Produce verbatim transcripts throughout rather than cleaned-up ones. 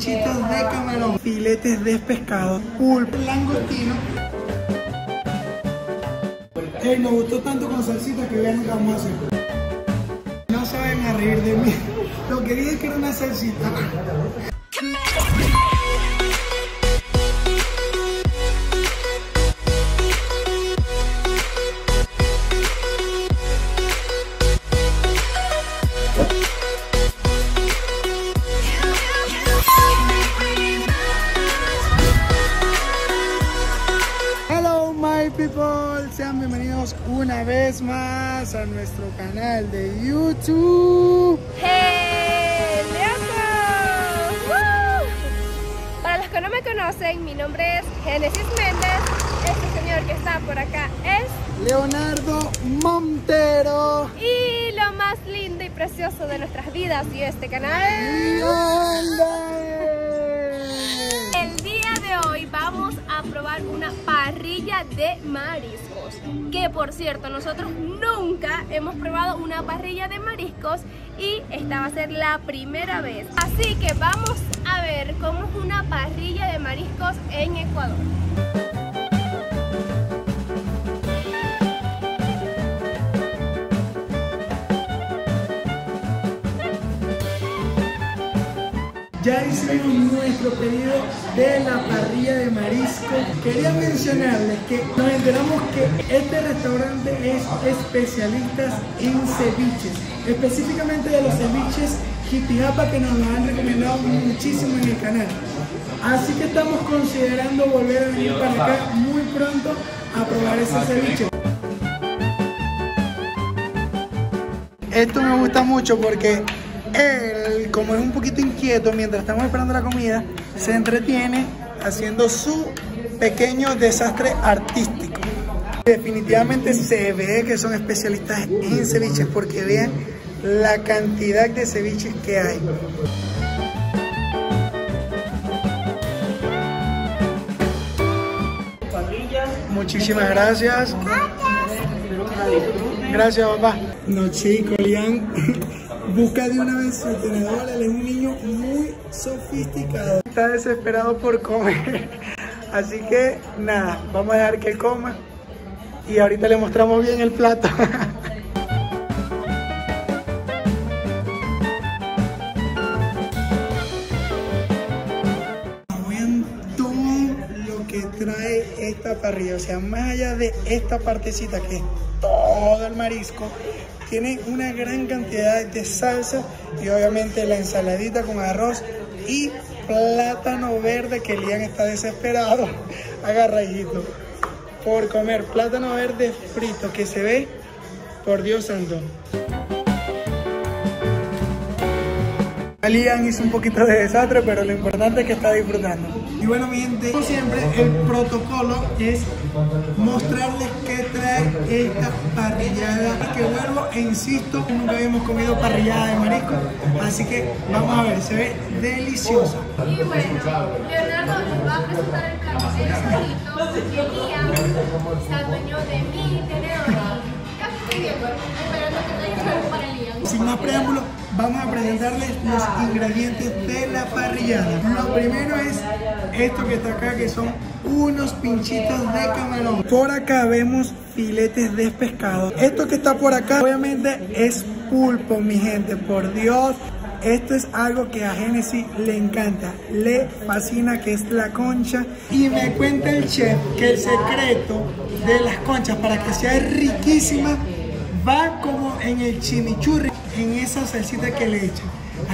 lonchitas de camarón, filetes de pescado, pulpo, langostino. Hey, nos gustó tanto con salsita que ya nunca vamos a hacer. No se vayan a reír de mí. Lo que dije que era una salsita. Una vez más a nuestro canal de YouTube. ¡Hey, loco! ¡Woo! Para los que no me conocen, mi nombre es Genesis Méndez. Este señor que está por acá es Leonardo Montero. Y lo más lindo y precioso de nuestras vidas y este canal. El día de hoy vamos a probar una parrilla de mariscos. Que por cierto, nosotros nunca hemos probado una parrilla de mariscos y esta va a ser la primera vez. Así que vamos a ver cómo es una parrilla de mariscos en Ecuador. Ya hicimos nuestro pedido de la parrilla de marisco. Quería mencionarles que nos enteramos que este restaurante es especialista en ceviches, específicamente de los ceviches Jitijapa que nos los han recomendado muchísimo en el canal. Así que estamos considerando volver a venir para acá muy pronto a probar ese ceviche. Esto me gusta mucho porque él, como es un poquito inquieto, mientras estamos esperando la comida, se entretiene haciendo su pequeño desastre artístico. Definitivamente se ve que son especialistas en ceviches porque vean la cantidad de ceviches que hay. Muchísimas gracias. Gracias, papá. No, chico, Liam. Busca de una vez su tenedor, él es un niño muy sofisticado. Está desesperado por comer, así que nada, vamos a dejar que coma y ahorita le mostramos bien el plato. Vean todo lo que trae esta parrilla, o sea, más allá de esta partecita que es todo el marisco, tiene una gran cantidad de salsa y obviamente la ensaladita con arroz y plátano verde que Liam está desesperado, agarradito, por comer plátano verde frito que se ve, por Dios santo. Liam hizo un poquito de desastre, pero lo importante es que está disfrutando. Y bueno, mi gente, como siempre, el protocolo es mostrarles qué trae esta parrillada. Que vuelvo e insisto, nunca habíamos comido parrillada de marisco, así que vamos a ver, se ve deliciosa. Y bueno, Leonardo nos va a presentar el plato de solito, que Liam se adueñó de mi tenedor. Casi que Diego, esperando que traiga algo para Liam. Sin más preámbulos, vamos a presentarles los ingredientes de la parrillada. Lo primero es esto que está acá, que son unos pinchitos de camarón. Por acá vemos filetes de pescado. Esto que está por acá obviamente es pulpo, mi gente, por Dios. Esto es algo que a Genesis le encanta, le fascina, que es la concha. Y me cuenta el chef que el secreto de las conchas para que sea riquísima va como en el chimichurri, en esa salsita que le echan.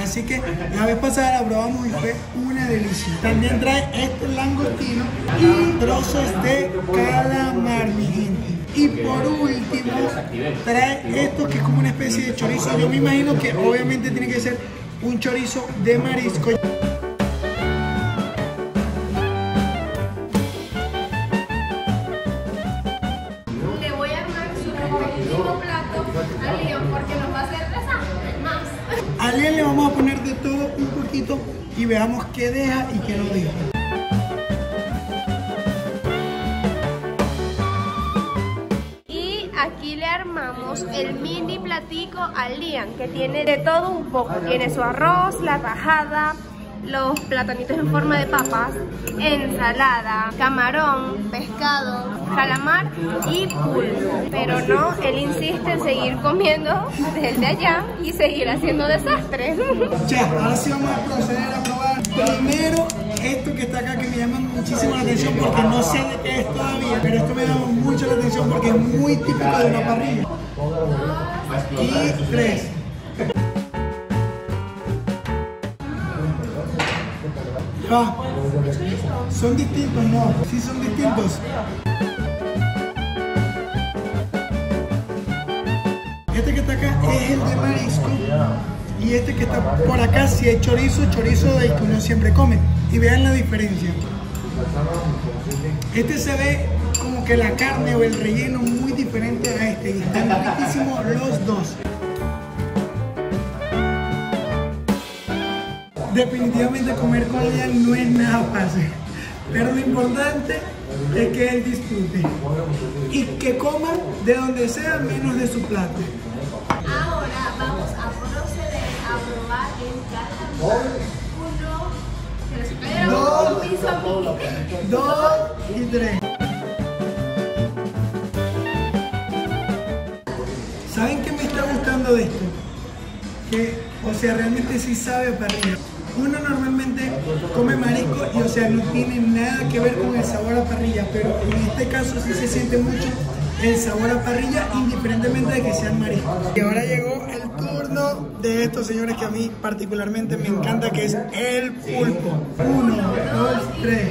Así que la vez pasada la probamos y fue una delicia. También trae este langostino y trozos de calamar, mi gente. Y por último trae esto que es como una especie de chorizo. Yo me imagino que obviamente tiene que ser un chorizo de marisco. A Liam le vamos a poner de todo un poquito y veamos qué deja y qué no deja. Y aquí le armamos el mini platico a Liam, que tiene de todo un poco. Tiene su arroz, la tajada, los platanitos en forma de papas, ensalada, camarón, pescado, calamar y pulpo. Pero no, él insiste en seguir comiendo desde allá y seguir haciendo desastres. Chef, ahora sí vamos a proceder a probar primero esto que está acá, que me llama muchísimo la atención porque no sé de qué es todavía, pero esto me llama mucho la atención porque es muy típico de una parrilla. Y tres. Ah, son distintos, no, sí son distintos. Este que está acá es el de marisco y este que está por acá sí es chorizo, chorizo del que uno siempre come. Y vean la diferencia. Este se ve como que la carne o el relleno muy diferente a este y están riquísimos los dos. Definitivamente comer con Liam no es nada fácil, pero lo importante es que él disfrute y que coma de donde sea menos de su plato. Ahora vamos a proceder a probar el calamar. Uno, dos, dos y tres. ¿Saben qué me está gustando de esto? Que, o sea, realmente sí sabe a parrilla. Uno normalmente come marisco y, o sea, no tiene nada que ver con el sabor a parrilla, pero en este caso sí se siente mucho el sabor a parrilla, indiferentemente de que sean mariscos. Y ahora llegó el turno de estos señores que a mí particularmente me encanta, que es el pulpo. Uno, dos, tres.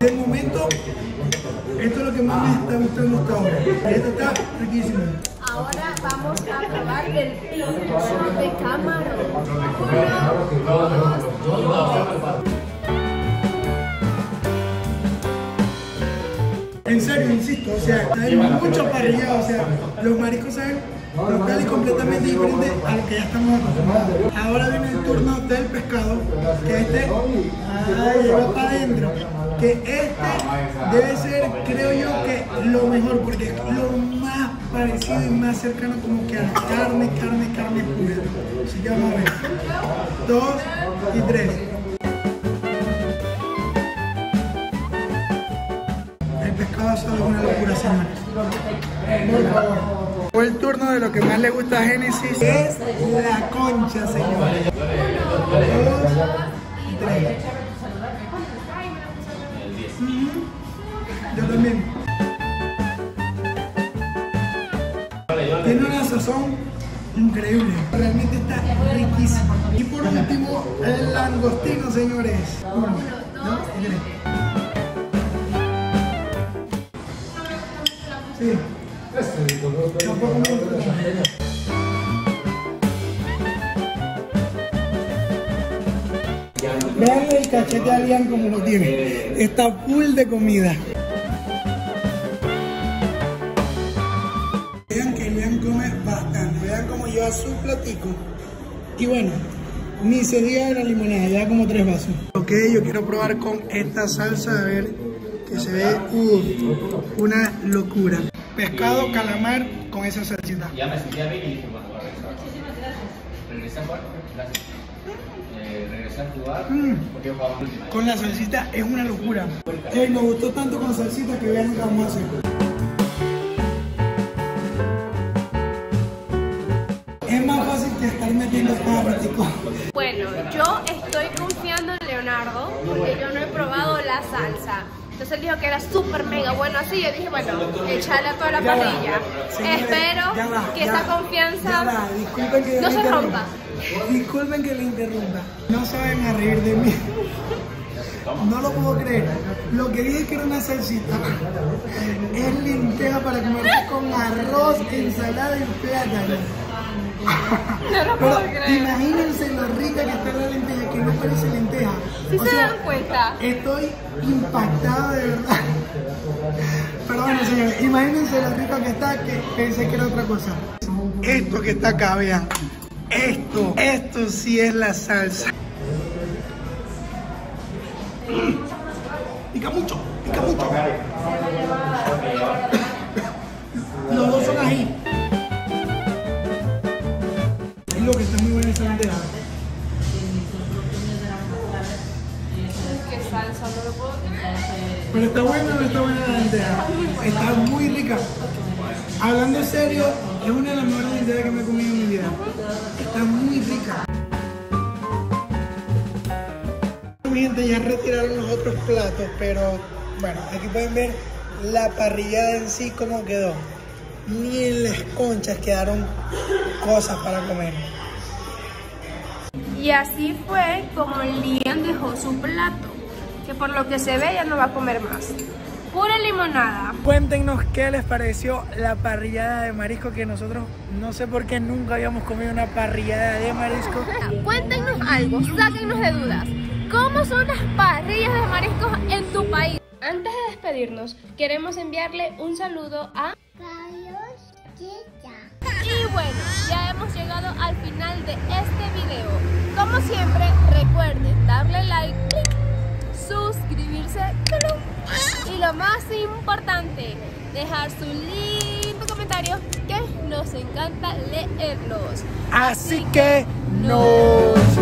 De momento, esto es lo que más me está gustando hasta ahora. Esto está riquísimo. Ahora vamos a probar el pulpo de camarón. Uno, dos, tres. En serio, insisto, o sea, hay mucho parrillado, o sea, los mariscos saben local y completamente diferente a lo que ya estamos acostumbrados. Ahora viene el turno del pescado, que este, ah, lleva para adentro. Que este debe ser, creo yo, que lo mejor, porque es lo más parecido y más cercano como que a la carne, carne, carne pura. Así que vamos a ver. Dos y tres. El pescado solo es una locura, señores. Por favor. Fue el turno de lo que más le gusta a Genesis. Es la concha, señores. Dos y tres. Yo también. Tiene una sazón increíble. Realmente está riquísimo. Y por último, el langostino, señores. Uno, dos, tres. Sí. Vean el cachete a Liam como lo tiene. Está full de comida. Vean que Liam come bastante. Vean cómo lleva su platico. Y bueno, ni se diga de la limonada, lleva como tres vasos. Ok, yo quiero probar con esta salsa, a ver, que se ve uh, una locura. Pescado, calamar con esa salsita. Ya me sentía bien y dije, bueno, voy a regresar. Regresar, gracias. Eh, regresar a jugar mm. porque con la salsita es una locura. Eh, me gustó tanto con salsita que ya nunca vamos a hacer. Es más fácil que estar metiendo táctico. Bueno, yo estoy confiando en Leonardo porque yo no he probado la salsa. Entonces él dijo que era súper mega bueno así. Yo dije, bueno, echarle a toda la parrilla. Espero ya va, que ya esa va, confianza va, que no se rompa. Disculpen que le interrumpa, no se vayan a reír de mí, no lo puedo creer. Lo que dije que era una salsita es lenteja para comer con arroz, ensalada y plátano. No lo puedo Pero creer. Imagínense lo rica que está la lenteja, que no parece lenteja. Si sí se sea, dan cuenta. Estoy impactado de verdad. Pero bueno, señores, imagínense lo rica que está, que pensé que era otra cosa. Esto que está acá, vean. Esto, esto sí es la salsa. Pica mucho, pica mucho. Los dos son ají. Lo que muy rica. Hablando en serio, es una de las mejores ideas que me he comido en mi vida. Está muy rica. Mi gente, ya retiraron los otros platos, pero bueno, aquí pueden ver la parrillada en sí cómo quedó. Ni en las conchas quedaron cosas para comer. Y así fue como Liam dejó su plato, que por lo que se ve ya no va a comer más. Pura limonada. Cuéntenos qué les pareció la parrillada de marisco, que nosotros no sé por qué nunca habíamos comido una parrillada de marisco. Cuéntenos algo, sáquennos de dudas. ¿Cómo son las parrillas de mariscos en tu país? Antes de despedirnos, queremos enviarle un saludo a Carosqueta. Y bueno, ya hemos llegado al final de este video. Como siempre, recuerden darle like, suscribirse y lo más importante, dejar su lindo comentario que nos encanta leerlos. Así, Así que nos...